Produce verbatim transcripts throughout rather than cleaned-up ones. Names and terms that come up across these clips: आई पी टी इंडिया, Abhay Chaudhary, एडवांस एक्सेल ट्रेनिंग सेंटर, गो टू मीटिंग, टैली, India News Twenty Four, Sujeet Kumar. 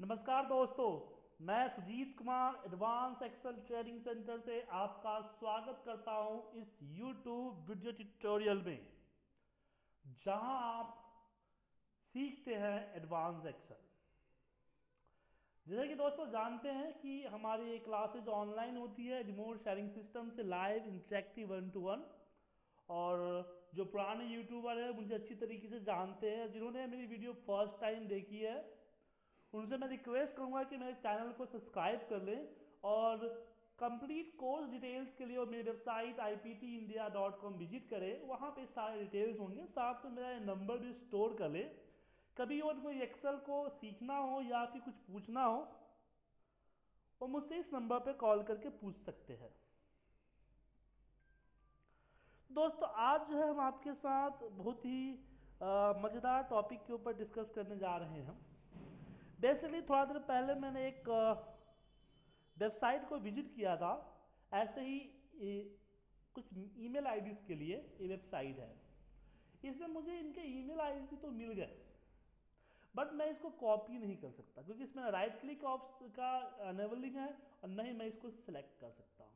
नमस्कार दोस्तों, मैं Sujeet Kumar एडवांस एक्सेल ट्रेनिंग सेंटर से आपका स्वागत करता हूं इस यूट्यूब वीडियो ट्यूटोरियल में, जहां आप सीखते हैं एडवांस एक्सेल। जैसे कि दोस्तों जानते हैं कि हमारी क्लासेज ऑनलाइन होती है, रिमोट शेयरिंग सिस्टम से live interactive one to one. और जो पुराने यूट्यूबर है मुझे अच्छी तरीके से जानते हैं, जिन्होंने मेरी वीडियो फर्स्ट टाइम देखी है, उनसे मैं रिक्वेस्ट करूंगा कि मेरे चैनल को सब्सक्राइब कर लें और कंप्लीट कोर्स डिटेल्स के लिए वो मेरी website आई पी टी इंडिया dot com visit करें। वहाँ पे सारे डिटेल्स होंगे, साथ में मेरा नंबर भी स्टोर कर लें। कभी और कोई एक्सेल को सीखना हो या फिर कुछ पूछना हो वो मुझसे इस नंबर पर कॉल करके पूछ सकते हैं। दोस्तों आज जो है हम आपके साथ बहुत ही मज़ेदार टॉपिक के ऊपर डिस्कस करने जा रहे हैं। बेसिकली थोड़ा देर पहले मैंने एक वेबसाइट को विजिट किया था, ऐसे ही ए, कुछ ईमेल आईडीज़ के लिए ये वेबसाइट है। इसमें मुझे इनके ईमेल आईडी तो मिल गए, बट मैं इसको कॉपी नहीं कर सकता क्योंकि इसमें राइट क्लिक ऑप्शन का अनेबलिंग है और ना ही मैं इसको सिलेक्ट कर सकता हूँ।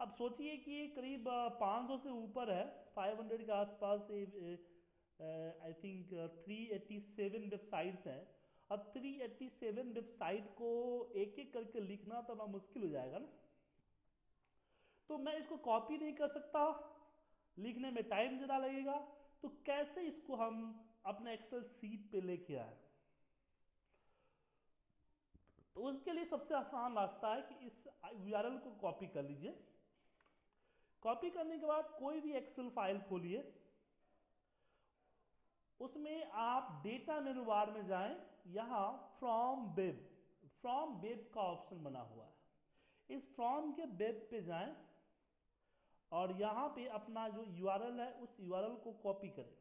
अब सोचिए कि करीब पाँच सौ से ऊपर है, पाँच सौ के आसपास आई थिंक तीन सौ सत्तासी वेबसाइट्स हैं। अब तीन सौ सत्तासी वेबसाइट को एक एक करके लिखना तो बड़ा मुश्किल हो जाएगा ना, तो मैं इसको कॉपी नहीं कर सकता, लिखने में टाइम ज़्यादा लगेगा। तो कैसे इसको हम अपने एक्सेल सीट पे लेके आए, तो उसके लिए सबसे आसान रास्ता है कि इस यूआरएल को कॉपी कर लीजिए। कॉपी करने के बाद कोई भी एक्सेल फाइल खोलिए, उसमें आप डेटा मेनू बार में जाएं, यहाँ फ्रॉम वेब फ्रॉम वेब का ऑप्शन बना हुआ है। इस फ्रॉम के वेब पे जाएं और यहाँ पे अपना जो यूआरएल है उस यूआरएल को कॉपी करें,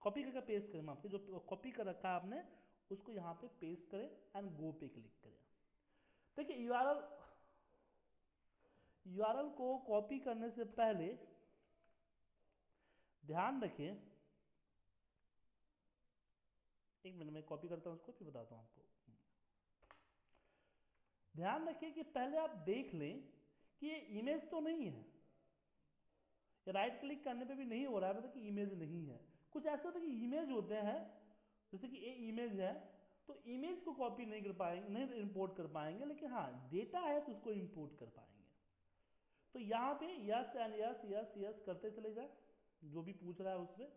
कॉपी करके पेस्ट करें। आपके जो कॉपी कर रखा है आपने उसको यहाँ पे पेस्ट करें एंड गो पे क्लिक करें। देखिए यूआरएल यूआरएल को कॉपी करने से पहले ध्यान रखें, एक मिनट मैं कॉपी करता हूं उसको फिर बताता हूं आपको। ध्यान रखें कि पहले आप देख लें कि ये इमेज तो नहीं है, ये राइट क्लिक करने पे भी नहीं हो रहा है मतलब कि इमेज नहीं है। कुछ ऐसे होता है कि इमेज होते हैं, जैसे कि ये इमेज है तो इमेज को कॉपी नहीं कर पाएंगे, नहीं इंपोर्ट कर पाएंगे, लेकिन हाँ डेटा है तो उसको इंपोर्ट कर पाएंगे। तो यहाँ पे yes and yes yes yes करते चले जाए, जो भी पूछ रहा है उस पर।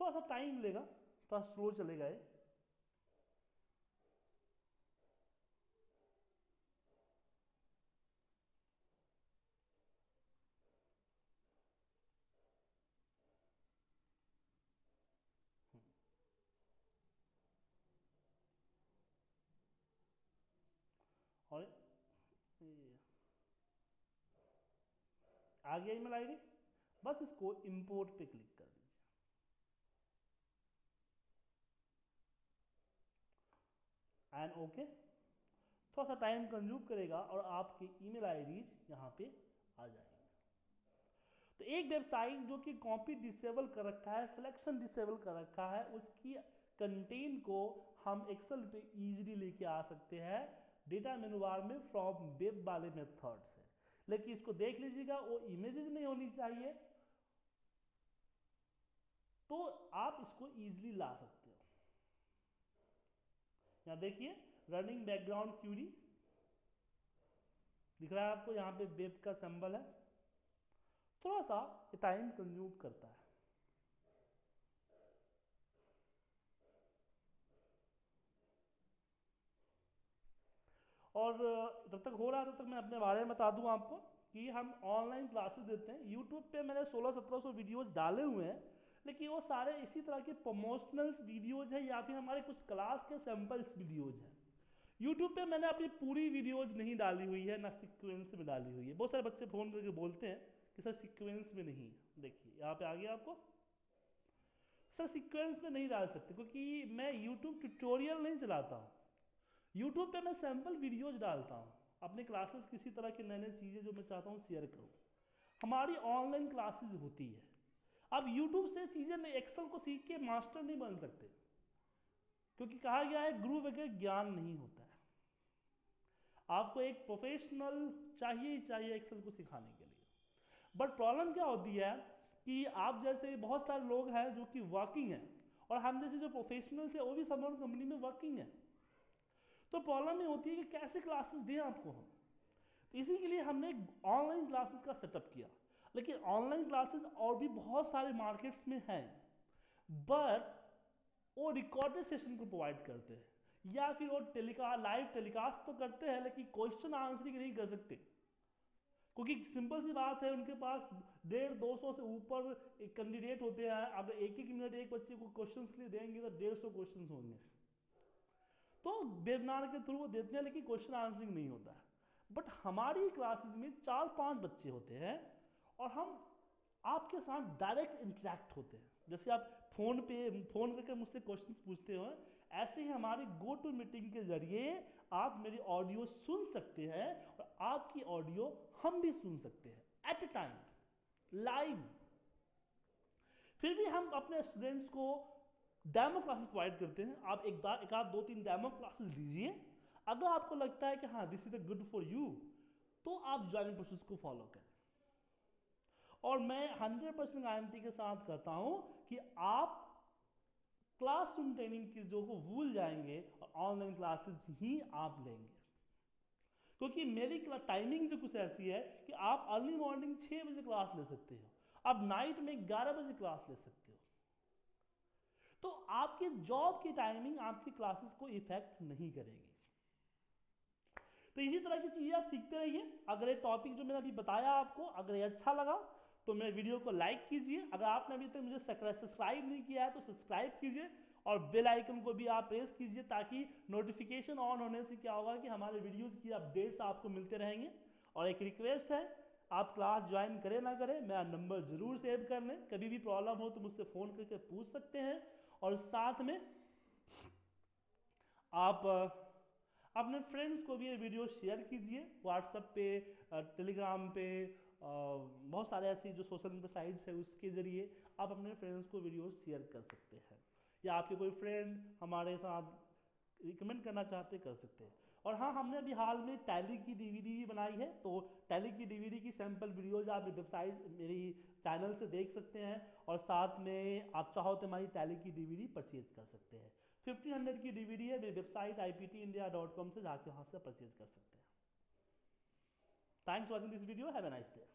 थोड़ा सा टाइम लेगा, थोड़ा स्लो चलेगा ये। और आ गया ईमेल आईडी, बस इसको इंपोर्ट पे क्लिक कर दीजिए। एंड ओके, थोड़ा सा टाइम कंज्यूम करेगा और आपकी ईमेल आईडीज यहां पे आ जाएंगे। तो एक वेबसाइट जो कि कॉपी डिसेबल कर रखा है, सिलेक्शन डिसेबल कर रखा है, उसकी कंटेंट को हम एक्सेल पे इजीली लेके आ सकते हैं डेटा मेनू बार में फ्रॉम वेब वाले मेथड से। लेकिन इसको देख लीजिएगा, वो इमेजेस नहीं होनी चाहिए, तो आप इसको इजीली ला सकते हो। यहां देखिए रनिंग बैकग्राउंड क्यूरी दिख रहा है आपको, यहां पे वेब का सिंबल है। थोड़ा सा टाइम कंज्यूम करता है। और जब तक हो रहा है तब तक मैं अपने बारे में बता दूं आपको कि हम ऑनलाइन क्लासेस देते हैं। यूट्यूब पे मैंने सोलह सत्रह सौ वीडियोज़ डाले हुए हैं, लेकिन वो सारे इसी तरह के प्रमोशनल वीडियोज़ हैं या फिर हमारे कुछ क्लास के सैम्पल्स वीडियोज़ हैं। यूट्यूब पे मैंने अपनी पूरी वीडियोज़ नहीं डाली हुई है, ना सिक्वेंस में डाली हुई है। बहुत सारे बच्चे फ़ोन करके बोलते हैं कि सर सिक्वेंस में नहीं है। देखिए यहाँ पर आ गया आपको, सर सिक्वेंस में नहीं डाल सकते क्योंकि मैं यूट्यूब ट्यूटोरियल नहीं चलाता हूँ। यूट्यूब पे मैं सैम्पल वीडियोज़ डालता हूँ। अपने क्लासेस किसी तरह के नए नए चीज़ें जो मैं चाहता हूँ शेयर करूँ। हमारी ऑनलाइन क्लासेस होती है। आप यूट्यूब से चीज़ें नहीं, एक्सेल को सीख के मास्टर नहीं बन सकते, क्योंकि कहा गया है गुरु बगैर ज्ञान नहीं होता है। आपको एक प्रोफेशनल चाहिए ही चाहिए एक्सेल को सिखाने के लिए। बट प्रॉब्लम क्या होती है कि आप जैसे बहुत सारे लोग हैं जो कि वर्किंग हैं, और हम जैसे जो प्रोफेशनल्स हैं वो भी समर कंपनी में वर्किंग है। तो प्रॉब्लम ये होती है कि कैसे क्लासेस दें आपको हम। तो इसी के लिए हमने ऑनलाइन क्लासेस का सेटअप किया। लेकिन ऑनलाइन क्लासेस और भी बहुत सारे मार्केट्स में हैं, बट वो रिकॉर्डेड सेशन को प्रोवाइड करते हैं, या फिर वो टेलीकास्ट लाइव टेलीकास्ट तो करते हैं लेकिन क्वेश्चन आंसरिंग नहीं कर सकते, क्योंकि सिंपल सी बात है उनके पास डेढ़ दो सौ से ऊपर कैंडिडेट होते हैं। अब एक एक मिनट एक बच्चे को क्वेश्चंस के लिए देंगे तो डेढ़ सौ क्वेश्चन होंगे, तो वेबिनार के थ्रू वो देते हैं लेकिन क्वेश्चन आंसरिंग नहीं होता है। बट हमारी क्लासेस में चार पांच बच्चे होते हैं और हम आपके साथ डायरेक्ट इंटरेक्ट होते हैं। जैसे आप फोन पे फोन करके मुझसे क्वेश्चंस पूछते हो, ऐसे ही हमारे गो टू मीटिंग के जरिए आप मेरी ऑडियो सुन सकते हैं और आपकी ऑडियो हम भी सुन सकते हैं एट ए टाइम लाइव। फिर भी हम अपने स्टूडेंट्स को डेमो क्लासेस प्रोवाइड करते हैं। आप एक बार एक आध दो तीन डेमो क्लासेस लीजिए, अगर आपको लगता है कि हाँ this is a good for you, तो आप ज्वाइनिंग प्रोसेस को फॉलो करें। और मैं हंड्रेड परसेंट गारंटी के साथ कहता हूं कि आप क्लासरूम ट्रेनिंग की जो को भूल जाएंगे और ऑनलाइन क्लासेस ही आप लेंगे, क्योंकि मेरी टाइमिंग तो कुछ ऐसी है कि आप अर्ली मॉर्निंग छह बजे क्लास ले सकते हो, आप नाइट में ग्यारह बजे क्लास ले सकते हो। तो आपके जॉब की टाइमिंग आपकी क्लासेस को इफेक्ट नहीं करेगी। तो इसी तरह की चीजें आप सीखते रहिए। अगर ये टॉपिक जो मैंने अभी बताया आपको अगर ये अच्छा लगा तो मेरे वीडियो को लाइक कीजिए। अगर आपने अभी तक मुझे सब्सक्राइब नहीं किया है तो सब्सक्राइब कीजिए और बेल आइकन को भी आप प्रेस कीजिए, ताकि नोटिफिकेशन ऑन होने से क्या होगा कि हमारे वीडियोस की अपडेट्स आपको मिलते रहेंगे। और एक रिक्वेस्ट है, आप क्लास ज्वाइन करें ना करें, मेरा नंबर जरूर सेव कर लें। कभी भी प्रॉब्लम हो तो मुझसे फ़ोन करके पूछ सकते हैं। और साथ में आप अपने फ्रेंड्स को भी ये वीडियो शेयर कीजिए, व्हाट्सएप पे, टेलीग्राम पे, बहुत सारे ऐसी जो सोशल मीडिया साइट्स है उसके ज़रिए आप अपने फ्रेंड्स को वीडियो शेयर कर सकते हैं, या आपके कोई फ्रेंड हमारे साथ रिकमेंड करना चाहते कर सकते हैं। और हाँ, हमने अभी हाल में टैली की डीवीडी भी बनाई है, तो टैली की डीवीडी की सैम्पल वीडियोज़ आप वेबसाइट मेरी चैनल से देख सकते हैं। और साथ में आप चाहो तो हमारी टैली की डीवीडी परचेज कर सकते हैं। फिफ्टीन हंड्रेड की डीवीडी है, मेरी website आई पी टी इंडिया dot com से जाके वहाँ से परचेज कर सकते हैं। Thanks for watching this video. Have a nice day.